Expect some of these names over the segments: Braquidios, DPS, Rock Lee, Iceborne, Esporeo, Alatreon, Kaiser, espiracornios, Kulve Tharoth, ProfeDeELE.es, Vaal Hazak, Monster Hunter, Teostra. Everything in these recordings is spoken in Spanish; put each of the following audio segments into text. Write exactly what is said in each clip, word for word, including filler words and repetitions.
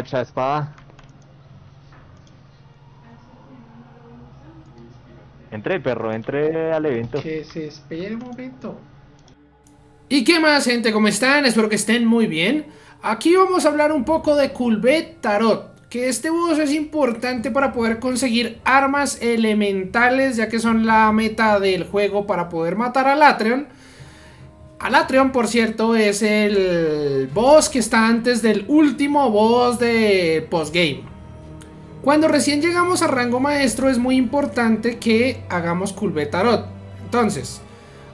hacha, espada. Entré, perro, entré al evento. Que se espere un momento. ¿Y qué más, gente? ¿Cómo están? Espero que estén muy bien. Aquí vamos a hablar un poco de Kulve Tharoth, que este boss es importante para poder conseguir armas elementales, ya que son la meta del juego para poder matar a Alatreon. Alatreon, por cierto, es el boss que está antes del último boss de postgame. Cuando recién llegamos a rango maestro es muy importante que hagamos Kulve Tharoth. Entonces...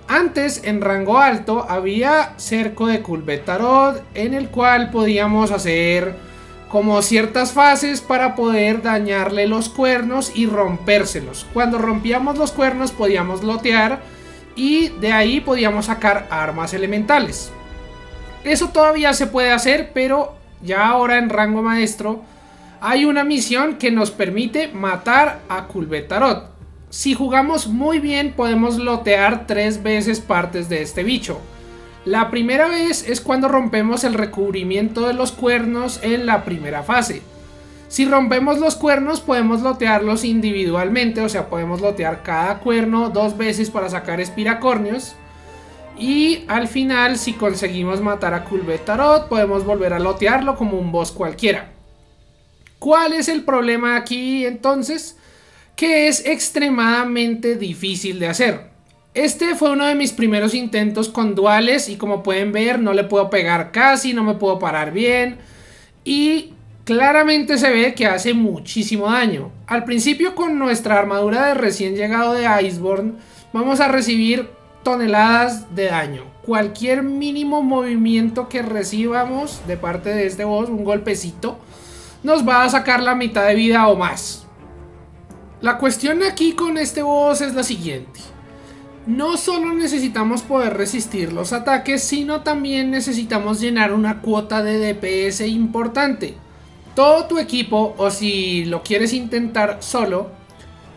antes, en rango alto, había cerco de Kulve Tharoth, en el cual podíamos hacer como ciertas fases para poder dañarle los cuernos y rompérselos. Cuando rompíamos los cuernos podíamos lotear y de ahí podíamos sacar armas elementales. Eso todavía se puede hacer, pero ya ahora en rango maestro hay una misión que nos permite matar a Kulve Tharoth. Si jugamos muy bien podemos lotear tres veces partes de este bicho. La primera vez es cuando rompemos el recubrimiento de los cuernos en la primera fase. Si rompemos los cuernos podemos lotearlos individualmente, o sea, podemos lotear cada cuerno dos veces para sacar espiracornios. Y al final, si conseguimos matar a Kulve Tharoth, podemos volver a lotearlo como un boss cualquiera. ¿Cuál es el problema aquí entonces? Que es extremadamente difícil de hacer. Este fue uno de mis primeros intentos con duales y como pueden ver no le puedo pegar casi, no me puedo parar bien y claramente se ve que hace muchísimo daño. Al principio, con nuestra armadura de recién llegado de Iceborne, vamos a recibir toneladas de daño. Cualquier mínimo movimiento que recibamos de parte de este boss, un golpecito, nos va a sacar la mitad de vida o más. La cuestión aquí con este boss es la siguiente: no solo necesitamos poder resistir los ataques, sino también necesitamos llenar una cuota de D P S importante. Todo tu equipo, o si lo quieres intentar solo,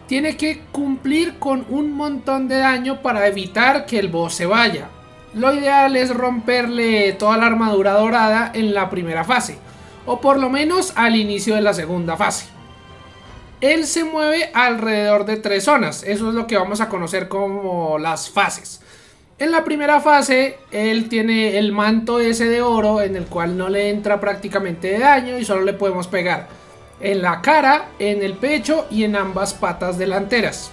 tiene que cumplir con un montón de daño para evitar que el boss se vaya. Lo ideal es romperle toda la armadura dorada en la primera fase, o por lo menos al inicio de la segunda fase. Él se mueve alrededor de tres zonas, eso es lo que vamos a conocer como las fases. En la primera fase, él tiene el manto ese de oro en el cual no le entra prácticamente de daño y solo le podemos pegar en la cara, en el pecho y en ambas patas delanteras.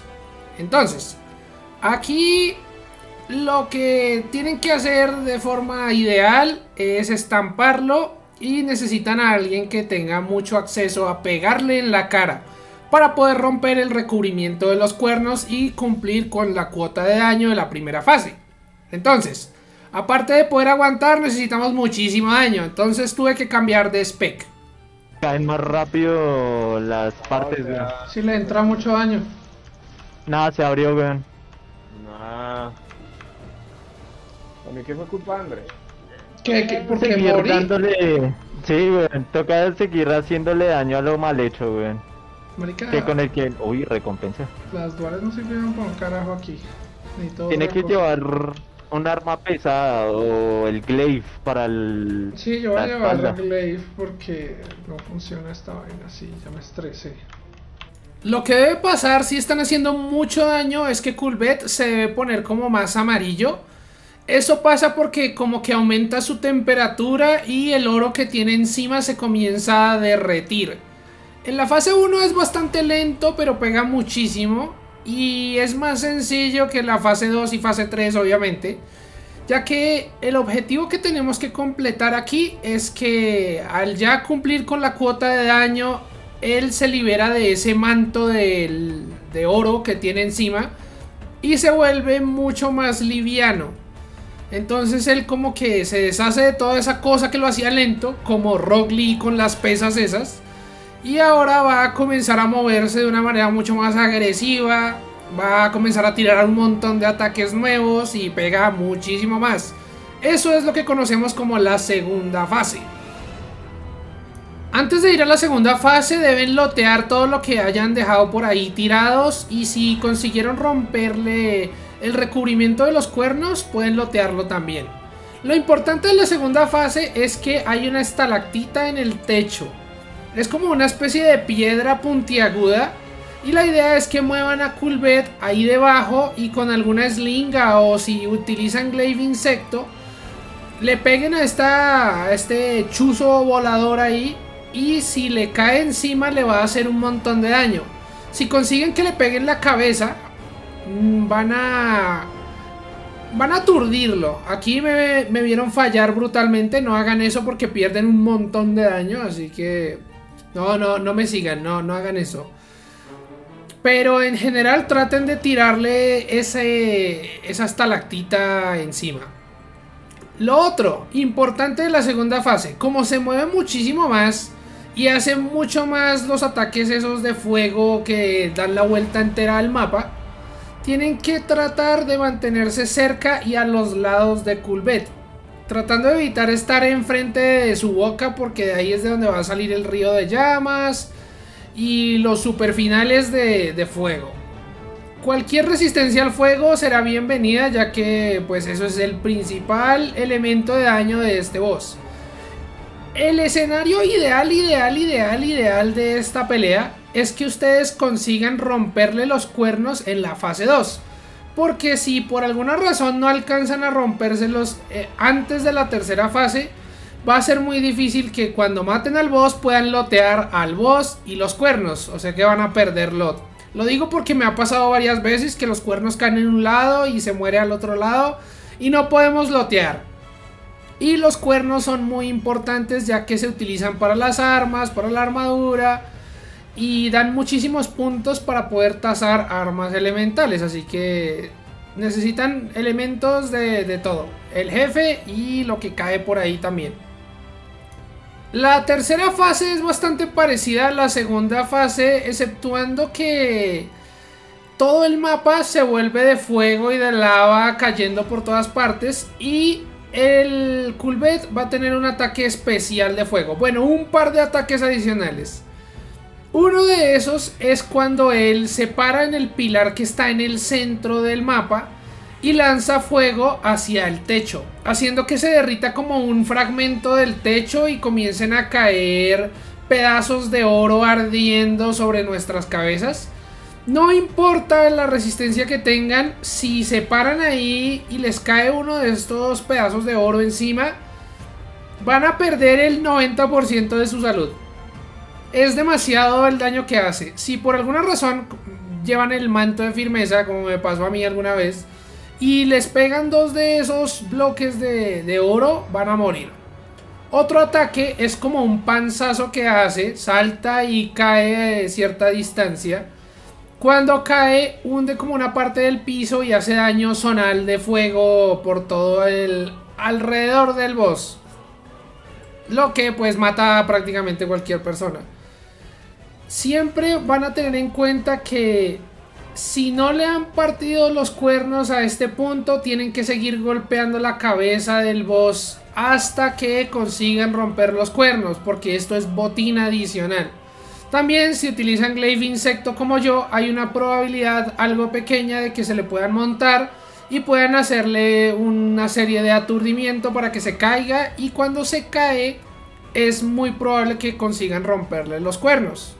Entonces, aquí lo que tienen que hacer de forma ideal es estamparlo y necesitan a alguien que tenga mucho acceso a pegarle en la cara, para poder romper el recubrimiento de los cuernos y cumplir con la cuota de daño de la primera fase. Entonces, aparte de poder aguantar, necesitamos muchísimo daño, entonces tuve que cambiar de spec. Caen más rápido las partes, oh, weón. Si le entra mucho daño. Nada, se abrió, weón. Nah. ¿A mí qué fue culpa, André? ¿Qué? ¿Qué? ¿Por qué morí? Dándole... sí, weón, toca seguir haciéndole daño a lo mal hecho, weón. Marica, que con el que... uy, recompensa. Las duales no sirven para un carajo aquí. Tiene que llevar un arma pesada o el glaive para el... sí, yo voy a llevar el glaive porque no funciona esta vaina así, ya me estresé. Lo que debe pasar si están haciendo mucho daño es que Kulve se debe poner como más amarillo. Eso pasa porque como que aumenta su temperatura y el oro que tiene encima se comienza a derretir. En la fase uno es bastante lento, pero pega muchísimo y es más sencillo que la fase dos y fase tres, obviamente, ya que el objetivo que tenemos que completar aquí es que al ya cumplir con la cuota de daño, él se libera de ese manto de, de oro que tiene encima y se vuelve mucho más liviano. Entonces él como que se deshace de toda esa cosa que lo hacía lento, como Rock Lee con las pesas esas. Y ahora va a comenzar a moverse de una manera mucho más agresiva, va a comenzar a tirar un montón de ataques nuevos y pega muchísimo más. Eso es lo que conocemos como la segunda fase. Antes de ir a la segunda fase deben lotear todo lo que hayan dejado por ahí tirados y si consiguieron romperle el recubrimiento de los cuernos pueden lotearlo también. Lo importante de la segunda fase es que hay una estalactita en el techo. Es como una especie de piedra puntiaguda. Y la idea es que muevan a Kulvet ahí debajo y con alguna slinga o si utilizan glaive insecto, le peguen a, esta, a este chuzo volador ahí y si le cae encima le va a hacer un montón de daño. Si consiguen que le peguen la cabeza, van a, van a aturdirlo. Aquí me, me vieron fallar brutalmente, no hagan eso porque pierden un montón de daño, así que no, no, no me sigan, no, no hagan eso. Pero en general traten de tirarle ese, esa estalactita encima. Lo otro importante de la segunda fase, como se mueve muchísimo más y hace mucho más los ataques esos de fuego que dan la vuelta entera al mapa, tienen que tratar de mantenerse cerca y a los lados de Kulvet, tratando de evitar estar enfrente de su boca porque de ahí es de donde va a salir el río de llamas y los superfinales de, de fuego. Cualquier resistencia al fuego será bienvenida, ya que pues eso es el principal elemento de daño de este boss. El escenario ideal, ideal, ideal, ideal de esta pelea es que ustedes consigan romperle los cuernos en la fase dos. Porque si por alguna razón no alcanzan a rompérselos eh, antes de la tercera fase, va a ser muy difícil que cuando maten al boss puedan lotear al boss y los cuernos, o sea que van a perder lot. Lo digo porque me ha pasado varias veces que los cuernos caen en un lado y se muere al otro lado y no podemos lotear. Y los cuernos son muy importantes ya que se utilizan para las armas, para la armadura y dan muchísimos puntos para poder tasar armas elementales, así que necesitan elementos de, de todo, el jefe y lo que cae por ahí también. La tercera fase es bastante parecida a la segunda fase, exceptuando que todo el mapa se vuelve de fuego y de lava cayendo por todas partes y el Kulvet va a tener un ataque especial de fuego. Bueno, un par de ataques adicionales. Uno de esos es cuando él se para en el pilar que está en el centro del mapa y lanza fuego hacia el techo, haciendo que se derrita como un fragmento del techo y comiencen a caer pedazos de oro ardiendo sobre nuestras cabezas. No importa la resistencia que tengan, si se paran ahí y les cae uno de estos pedazos de oro encima, van a perder el noventa por ciento de su salud. Es demasiado el daño que hace. Si por alguna razón llevan el manto de firmeza, como me pasó a mí alguna vez, y les pegan dos de esos bloques de, de oro, van a morir. Otro ataque es como un panzazo que hace, salta y cae de cierta distancia. Cuando cae, hunde como una parte del piso y hace daño zonal de fuego por todo el alrededor del boss. Lo que pues mata a prácticamente cualquier persona. Siempre van a tener en cuenta que si no le han partido los cuernos a este punto, tienen que seguir golpeando la cabeza del boss hasta que consigan romper los cuernos, porque esto es botín adicional. También si utilizan glaive insecto como yo, hay una probabilidad algo pequeña de que se le puedan montar y puedan hacerle una serie de aturdimiento para que se caiga, y cuando se cae es muy probable que consigan romperle los cuernos.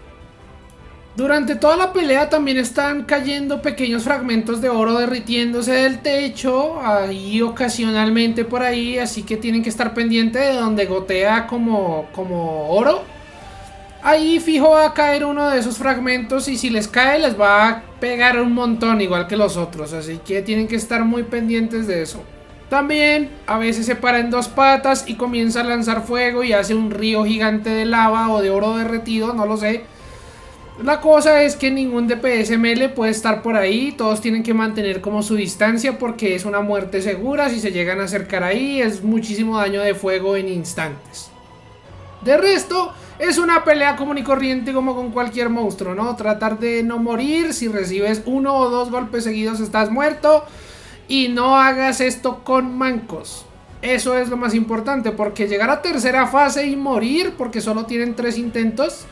Durante toda la pelea también están cayendo pequeños fragmentos de oro derritiéndose del techo ahí ocasionalmente por ahí, así que tienen que estar pendiente de donde gotea como, como oro. Ahí fijo va a caer uno de esos fragmentos y si les cae les va a pegar un montón igual que los otros, así que tienen que estar muy pendientes de eso. También a veces se para en dos patas y comienza a lanzar fuego y hace un río gigante de lava o de oro derretido, no lo sé. La cosa es que ningún D P S melee puede estar por ahí, todos tienen que mantener como su distancia porque es una muerte segura, si se llegan a acercar ahí es muchísimo daño de fuego en instantes. De resto, es una pelea común y corriente como con cualquier monstruo, ¿no? Tratar de no morir, si recibes uno o dos golpes seguidos estás muerto y no hagas esto con mancos. Eso es lo más importante porque llegar a tercera fase y morir porque solo tienen tres intentos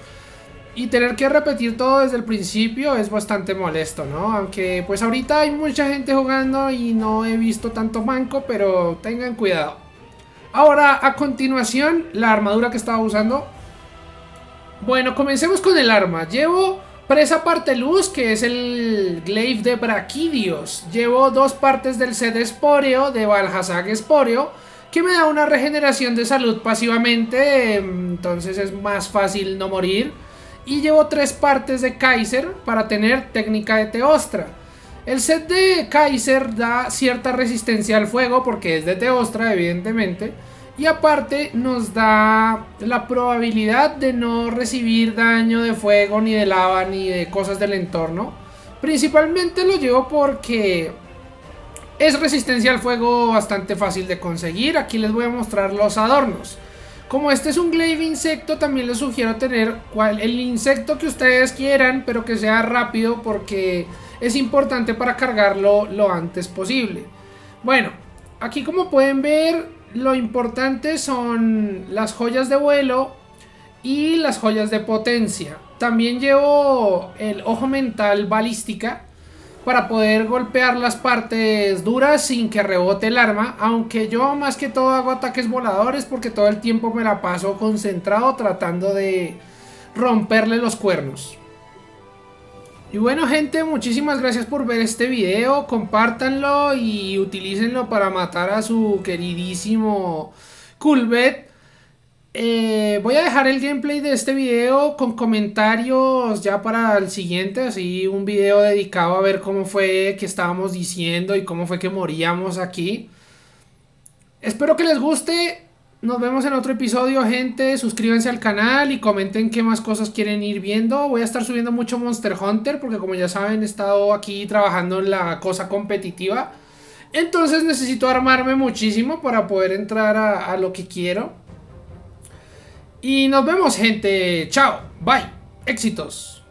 y tener que repetir todo desde el principio es bastante molesto, ¿no? Aunque pues ahorita hay mucha gente jugando y no he visto tanto manco, pero tengan cuidado. Ahora, a continuación, la armadura que estaba usando. Bueno, comencemos con el arma. Llevo presa parte luz, que es el glaive de Braquidios. Llevo dos partes del set Esporeo, de Vaal Hazak Esporeo, que me da una regeneración de salud pasivamente, entonces es más fácil no morir. Y llevo tres partes de Kaiser para tener técnica de Teostra. El set de Kaiser da cierta resistencia al fuego porque es de Teostra, evidentemente. Y aparte nos da la probabilidad de no recibir daño de fuego, ni de lava, ni de cosas del entorno. Principalmente lo llevo porque es resistencia al fuego bastante fácil de conseguir. Aquí les voy a mostrar los adornos. Como este es un glaive insecto, también les sugiero tener cual, el insecto que ustedes quieran, pero que sea rápido porque es importante para cargarlo lo antes posible. Bueno, aquí como pueden ver, lo importante son las joyas de vuelo y las joyas de potencia. También llevo el ojo mental balística para poder golpear las partes duras sin que rebote el arma. Aunque yo más que todo hago ataques voladores porque todo el tiempo me la paso concentrado tratando de romperle los cuernos. Y bueno, gente, muchísimas gracias por ver este video, compártanlo y utilícenlo para matar a su queridísimo Kulve. Eh, voy a dejar el gameplay de este video con comentarios ya para el siguiente, así un video dedicado a ver cómo fue que estábamos diciendo y cómo fue que moríamos aquí. Espero que les guste, nos vemos en otro episodio, gente. Suscríbanse al canal y comenten qué más cosas quieren ir viendo. Voy a estar subiendo mucho Monster Hunter porque, como ya saben, he estado aquí trabajando en la cosa competitiva. Entonces necesito armarme muchísimo para poder entrar a, a lo que quiero. Y nos vemos, gente. Chao. Bye. Éxitos.